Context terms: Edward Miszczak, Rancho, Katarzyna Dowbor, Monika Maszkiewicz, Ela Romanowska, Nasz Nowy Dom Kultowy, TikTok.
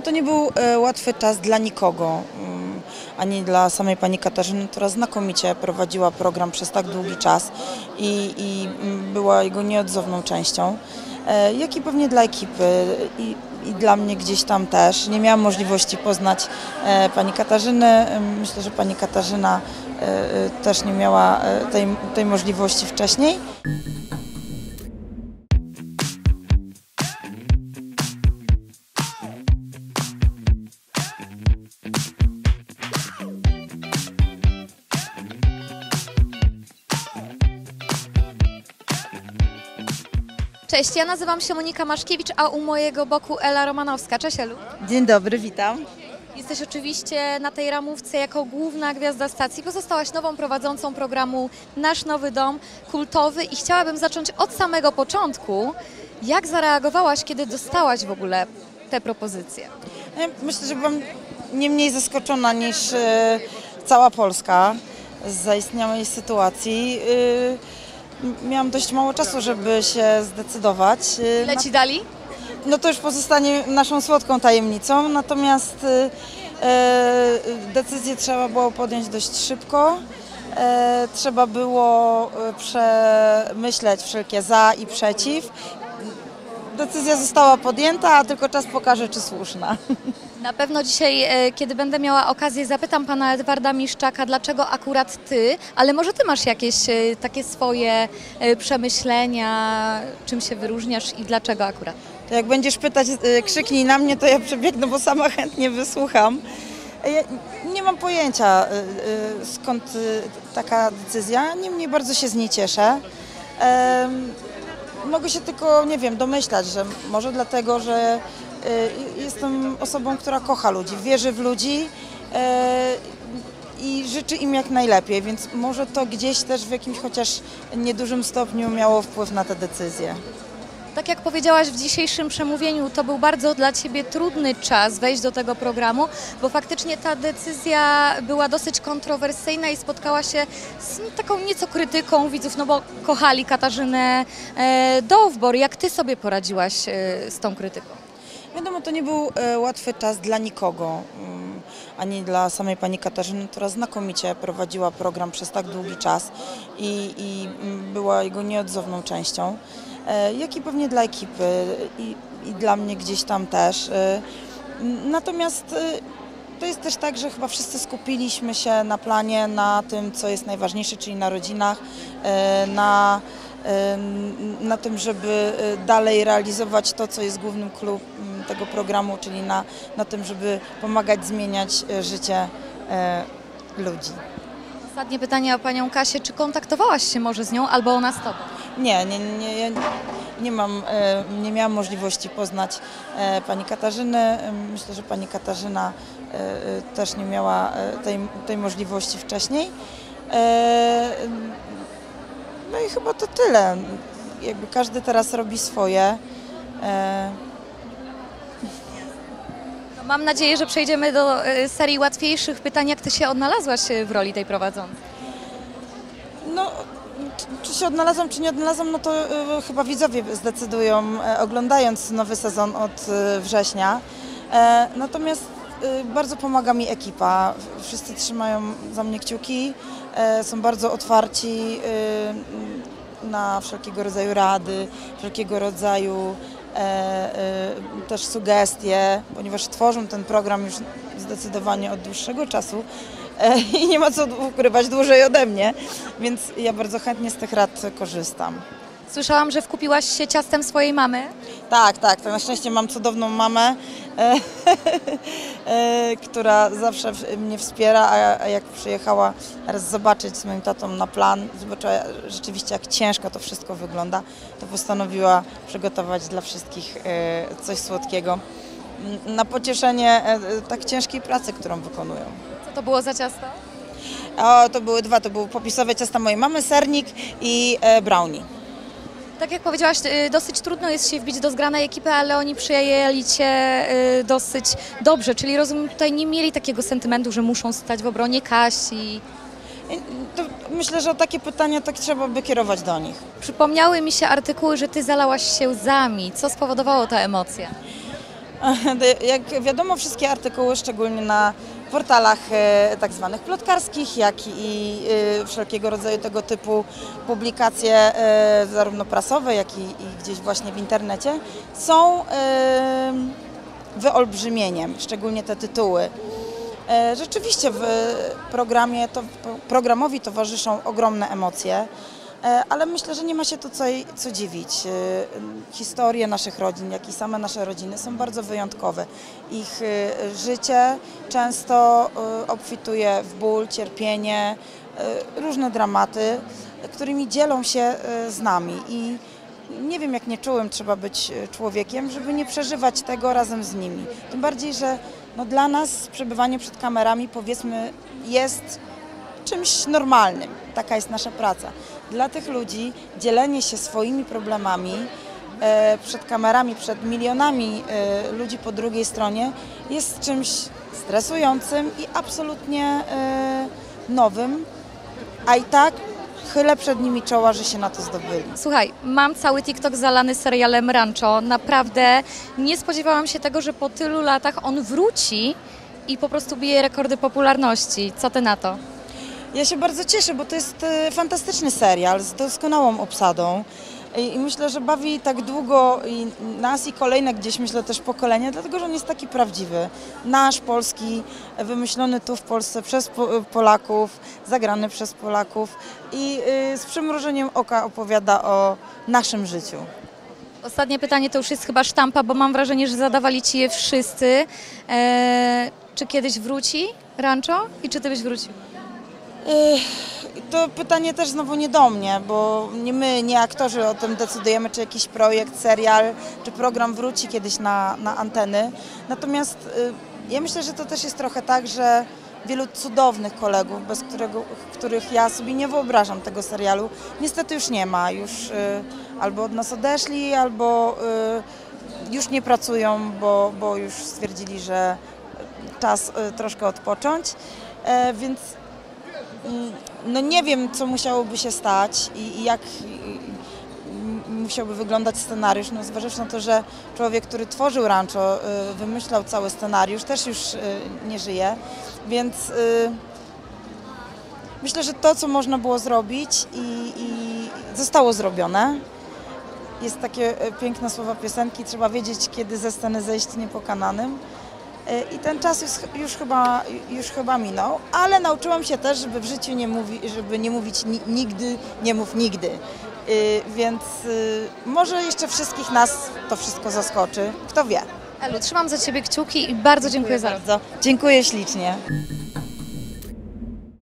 wiadomo, to nie był łatwy czas dla nikogo, ani dla samej pani Katarzyny, która znakomicie prowadziła program przez tak długi czas i była jego nieodzowną częścią, jak i pewnie dla ekipy i dla mnie gdzieś tam też. Nie miałam możliwości poznać pani Katarzyny. Myślę, że pani Katarzyna też nie miała tej możliwości wcześniej. Cześć, ja nazywam się Monika Maszkiewicz, a u mojego boku Ela Romanowska. Cześć, Elu. Dzień dobry, witam. Jesteś oczywiście na tej ramówce jako główna gwiazda stacji. Pozostałaś nową prowadzącą programu Nasz Nowy Dom Kultowy i chciałabym zacząć od samego początku. Jak zareagowałaś, kiedy dostałaś w ogóle tę propozycję? Myślę, że byłam nie mniej zaskoczona niż cała Polska z zaistniałej sytuacji. Miałam dość mało czasu, żeby się zdecydować. Ile ci dali? No to już pozostanie naszą słodką tajemnicą, natomiast decyzję trzeba było podjąć dość szybko. Trzeba było przemyśleć wszelkie za i przeciw. Decyzja została podjęta, a tylko czas pokaże, czy słuszna. Na pewno dzisiaj, kiedy będę miała okazję, zapytam pana Edwarda Miszczaka, dlaczego akurat ty, ale może ty masz jakieś takie swoje przemyślenia, czym się wyróżniasz i dlaczego akurat? To jak będziesz pytać, krzyknij na mnie, to ja przebiegnę, bo sama chętnie wysłucham. Ja nie mam pojęcia, skąd taka decyzja, niemniej bardzo się z niej cieszę. Mogę się tylko, nie wiem, domyślać, że może dlatego, że jestem osobą, która kocha ludzi, wierzy w ludzi i życzy im jak najlepiej, więc może to gdzieś też w jakimś chociaż niedużym stopniu miało wpływ na te decyzje. Tak jak powiedziałaś w dzisiejszym przemówieniu, to był bardzo dla ciebie trudny czas wejść do tego programu, bo faktycznie ta decyzja była dosyć kontrowersyjna i spotkała się z taką nieco krytyką widzów, no bo kochali Katarzynę Dowbor. Jak ty sobie poradziłaś z tą krytyką? Wiadomo, to nie był łatwy czas dla nikogo, ani dla samej pani Katarzyny, która znakomicie prowadziła program przez tak długi czas i była jego nieodzowną częścią, jak i pewnie dla ekipy i dla mnie gdzieś tam też. Natomiast to jest też tak, że chyba wszyscy skupiliśmy się na planie, na tym, co jest najważniejsze, czyli na rodzinach, na tym, żeby dalej realizować to, co jest głównym clou tego programu, czyli na tym, żeby pomagać zmieniać życie ludzi. Ostatnie pytanie o panią Kasię. Czy kontaktowałaś się może z nią albo ona z tobą? Nie, ja nie miałam możliwości poznać pani Katarzyny. Myślę, że pani Katarzyna też nie miała tej możliwości wcześniej. No i chyba to tyle. Jakby każdy teraz robi swoje. No, mam nadzieję, że przejdziemy do serii łatwiejszych pytań. Jak ty się odnalazłaś w roli tej prowadzącej? No, czy się odnalazłam, czy nie odnalazłam, no to chyba widzowie zdecydują, oglądając nowy sezon od września. Natomiast bardzo pomaga mi ekipa. Wszyscy trzymają za mnie kciuki, są bardzo otwarci na wszelkiego rodzaju rady, wszelkiego rodzaju też sugestie, ponieważ tworzą ten program już zdecydowanie od dłuższego czasu i nie ma co ukrywać, dłużej ode mnie, więc ja bardzo chętnie z tych rad korzystam. Słyszałam, że wkupiłaś się ciastem swojej mamy? Tak. Na szczęście mam cudowną mamę, która zawsze mnie wspiera, a jak przyjechała raz zobaczyć z moim tatą na plan, zobaczyła rzeczywiście, jak ciężko to wszystko wygląda, to postanowiła przygotować dla wszystkich coś słodkiego na pocieszenie tak ciężkiej pracy, którą wykonują. Co to było za ciasto? O, to były dwa, to były popisowe ciasta mojej mamy, sernik i brownie. Tak jak powiedziałaś, dosyć trudno jest się wbić do zgranej ekipy, ale oni przyjęli cię dosyć dobrze, czyli rozumiem, tutaj nie mieli takiego sentymentu, że muszą stać w obronie Kasi. To myślę, że o takie pytania tak trzeba by kierować do nich. Przypomniały mi się artykuły, że ty zalałaś się łzami. Co spowodowało ta emocja? Jak wiadomo, wszystkie artykuły, szczególnie na portalach tak zwanych plotkarskich, jak i wszelkiego rodzaju tego typu publikacje, zarówno prasowe, jak i gdzieś właśnie w internecie, są wyolbrzymieniem, szczególnie te tytuły. Rzeczywiście w programie, programowi towarzyszą ogromne emocje, ale myślę, że nie ma się tu co dziwić. Historie naszych rodzin, jak i same nasze rodziny są bardzo wyjątkowe. Ich życie często obfituje w ból, cierpienie, różne dramaty, którymi dzielą się z nami. I nie wiem, jak nieczułym trzeba być człowiekiem, żeby nie przeżywać tego razem z nimi. Tym bardziej, że no dla nas przebywanie przed kamerami, powiedzmy, jest czymś normalnym. Taka jest nasza praca. Dla tych ludzi dzielenie się swoimi problemami przed kamerami, przed milionami ludzi po drugiej stronie jest czymś stresującym i absolutnie nowym, a i tak chylę przed nimi czoła, że się na to zdobyli. Słuchaj, mam cały TikTok zalany serialem Rancho. Naprawdę nie spodziewałam się tego, że po tylu latach on wróci i po prostu bije rekordy popularności. Co ty na to? Ja się bardzo cieszę, bo to jest fantastyczny serial z doskonałą obsadą i myślę, że bawi tak długo i nas, i kolejne gdzieś, myślę, też pokolenie, dlatego że on jest taki prawdziwy. Nasz, polski, wymyślony tu w Polsce przez Polaków, zagrany przez Polaków i z przymrużeniem oka opowiada o naszym życiu. Ostatnie pytanie to już jest chyba sztampa, bo mam wrażenie, że zadawali ci je wszyscy. Czy kiedyś wróci Rancho i czy ty byś wrócił? To pytanie też znowu nie do mnie, bo nie my, nie aktorzy o tym decydujemy, czy jakiś projekt, serial, czy program wróci kiedyś na anteny. Natomiast ja myślę, że to też jest trochę tak, że wielu cudownych kolegów, bez których ja sobie nie wyobrażam tego serialu, niestety już nie ma. Już albo od nas odeszli, albo już nie pracują, bo już stwierdzili, że czas troszkę odpocząć, więc no nie wiem, co musiałoby się stać i jak musiałby wyglądać scenariusz, no zważywszy na to, że człowiek, który tworzył Rancho, wymyślał cały scenariusz, też już nie żyje, więc myślę, że to, co można było zrobić i zostało zrobione. Jest takie piękne słowa piosenki, trzeba wiedzieć, kiedy ze sceny zejść niepokonanym. I ten czas już chyba minął, ale nauczyłam się też, żeby w życiu żeby nie mówić nigdy, nie mów nigdy. Więc może jeszcze wszystkich nas to wszystko zaskoczy, kto wie. Elu, trzymam za ciebie kciuki i bardzo dziękuję za to. Dziękuję ślicznie.